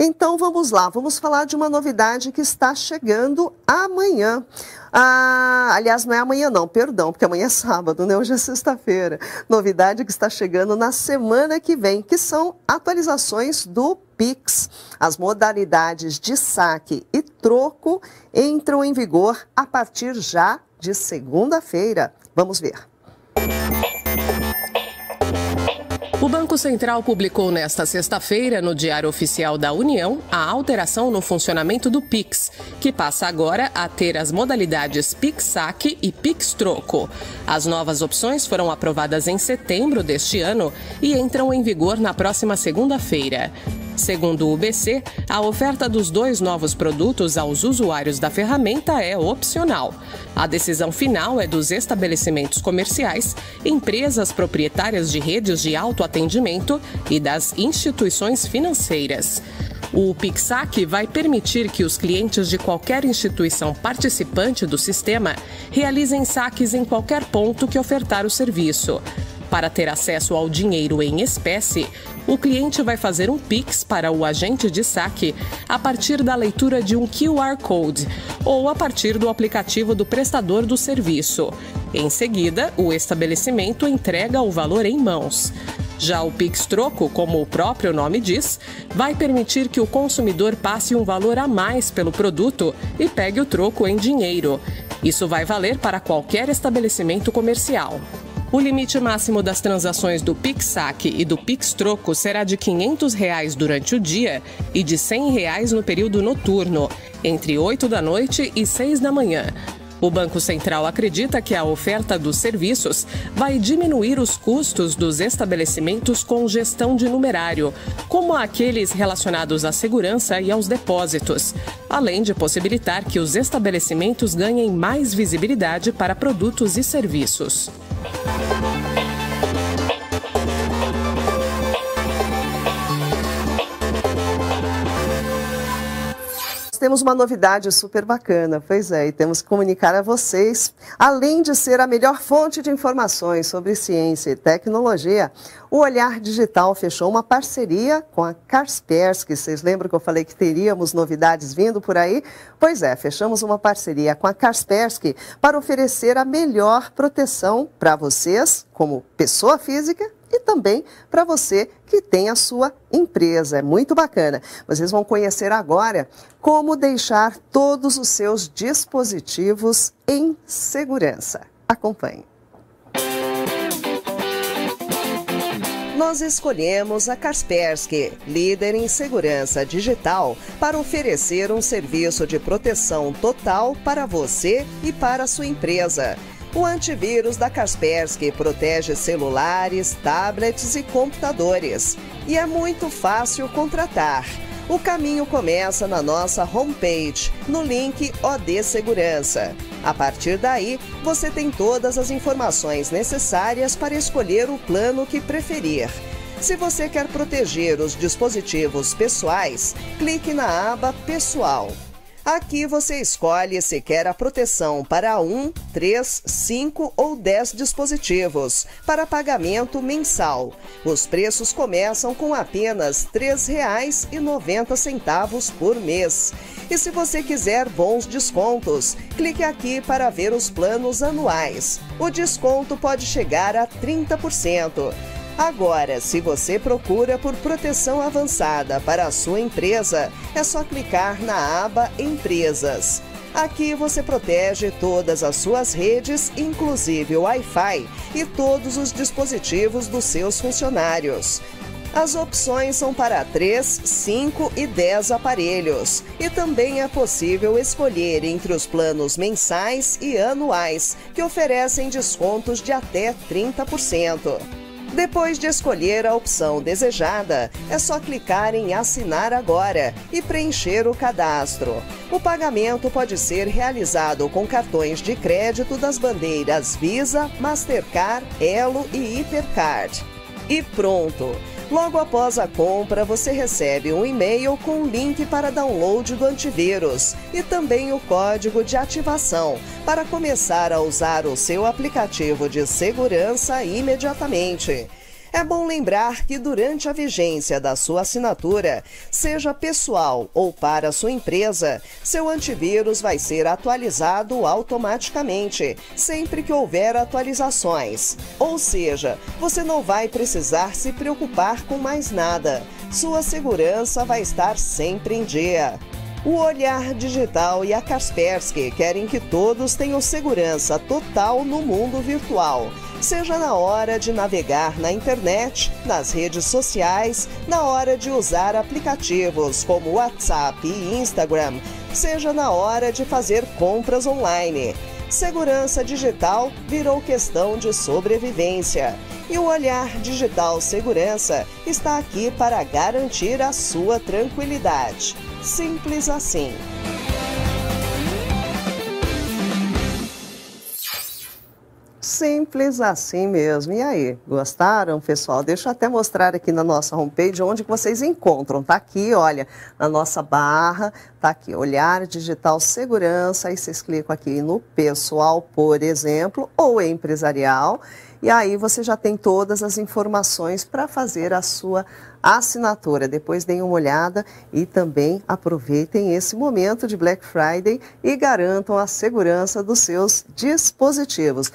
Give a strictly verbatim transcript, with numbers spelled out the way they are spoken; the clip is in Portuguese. Então vamos lá, vamos falar de uma novidade que está chegando amanhã. Ah, aliás, não é amanhã não, perdão, porque amanhã é sábado, né? Hoje é sexta-feira. Novidade que está chegando na semana que vem, que são atualizações do Pix. As modalidades de saque e troco entram em vigor a partir já de segunda-feira. Vamos ver. O Banco Central publicou nesta sexta-feira, no Diário Oficial da União, a alteração no funcionamento do Pix, que passa agora a ter as modalidades Pix Saque e Pix Troco. As novas opções foram aprovadas em setembro deste ano e entram em vigor na próxima segunda-feira. Segundo o U B C, a oferta dos dois novos produtos aos usuários da ferramenta é opcional. A decisão final é dos estabelecimentos comerciais, empresas proprietárias de redes de autoatendimento e das instituições financeiras. O Pix Saque vai permitir que os clientes de qualquer instituição participante do sistema realizem saques em qualquer ponto que ofertar o serviço. Para ter acesso ao dinheiro em espécie, o cliente vai fazer um Pix para o agente de saque a partir da leitura de um Q R Code ou a partir do aplicativo do prestador do serviço. Em seguida, o estabelecimento entrega o valor em mãos. Já o Pix Troco, como o próprio nome diz, vai permitir que o consumidor passe um valor a mais pelo produto e pegue o troco em dinheiro. Isso vai valer para qualquer estabelecimento comercial. O limite máximo das transações do Pix Saque e do Pix Troco será de quinhentos reais durante o dia e de cem reais no período noturno, entre oito da noite e seis da manhã. O Banco Central acredita que a oferta dos serviços vai diminuir os custos dos estabelecimentos com gestão de numerário, como aqueles relacionados à segurança e aos depósitos, além de possibilitar que os estabelecimentos ganhem mais visibilidade para produtos e serviços. Temos uma novidade super bacana, pois é, e temos que comunicar a vocês. Além de ser a melhor fonte de informações sobre ciência e tecnologia, o Olhar Digital fechou uma parceria com a Kaspersky. Vocês lembram que eu falei que teríamos novidades vindo por aí? Pois é, fechamos uma parceria com a Kaspersky para oferecer a melhor proteção para vocês, como pessoa física, e também para você que tem a sua empresa. É muito bacana. Vocês vão conhecer agora como deixar todos os seus dispositivos em segurança. Acompanhe. Nós escolhemos a Kaspersky, líder em segurança digital, para oferecer um serviço de proteção total para você e para a sua empresa. O antivírus da Kaspersky protege celulares, tablets e computadores. E é muito fácil contratar. O caminho começa na nossa homepage, no link O D Segurança. A partir daí, você tem todas as informações necessárias para escolher o plano que preferir. Se você quer proteger os dispositivos pessoais, clique na aba Pessoal. Aqui você escolhe se quer a proteção para um, três, cinco ou dez dispositivos, para pagamento mensal. Os preços começam com apenas três reais e noventa centavos por mês. E se você quiser bons descontos, clique aqui para ver os planos anuais. O desconto pode chegar a trinta por cento. Agora, se você procura por proteção avançada para a sua empresa, é só clicar na aba Empresas. Aqui você protege todas as suas redes, inclusive o Wi-Fi, e todos os dispositivos dos seus funcionários. As opções são para três, cinco e dez aparelhos. E também é possível escolher entre os planos mensais e anuais, que oferecem descontos de até trinta por cento. Depois de escolher a opção desejada, é só clicar em Assinar Agora e preencher o cadastro. O pagamento pode ser realizado com cartões de crédito das bandeiras Visa, Mastercard, Elo e Hipercard. E pronto! Logo após a compra, você recebe um e-mail com o link para download do antivírus e também o código de ativação para começar a usar o seu aplicativo de segurança imediatamente. É bom lembrar que durante a vigência da sua assinatura, seja pessoal ou para sua empresa, seu antivírus vai ser atualizado automaticamente, sempre que houver atualizações. Ou seja, você não vai precisar se preocupar com mais nada. Sua segurança vai estar sempre em dia. O Olhar Digital e a Kaspersky querem que todos tenham segurança total no mundo virtual. Seja na hora de navegar na internet, nas redes sociais, na hora de usar aplicativos como WhatsApp e Instagram, seja na hora de fazer compras online. Segurança digital virou questão de sobrevivência. E o Olhar Digital Segurança está aqui para garantir a sua tranquilidade. Simples assim. Simples assim mesmo. E aí, gostaram, pessoal? Deixa eu até mostrar aqui na nossa homepage onde vocês encontram. Tá aqui, olha, na nossa barra, tá aqui, Olhar Digital Segurança. Aí vocês clicam aqui no pessoal, por exemplo, ou empresarial. E aí você já tem todas as informações para fazer a sua assinatura. Depois deem uma olhada e também aproveitem esse momento de Black Friday e garantam a segurança dos seus dispositivos.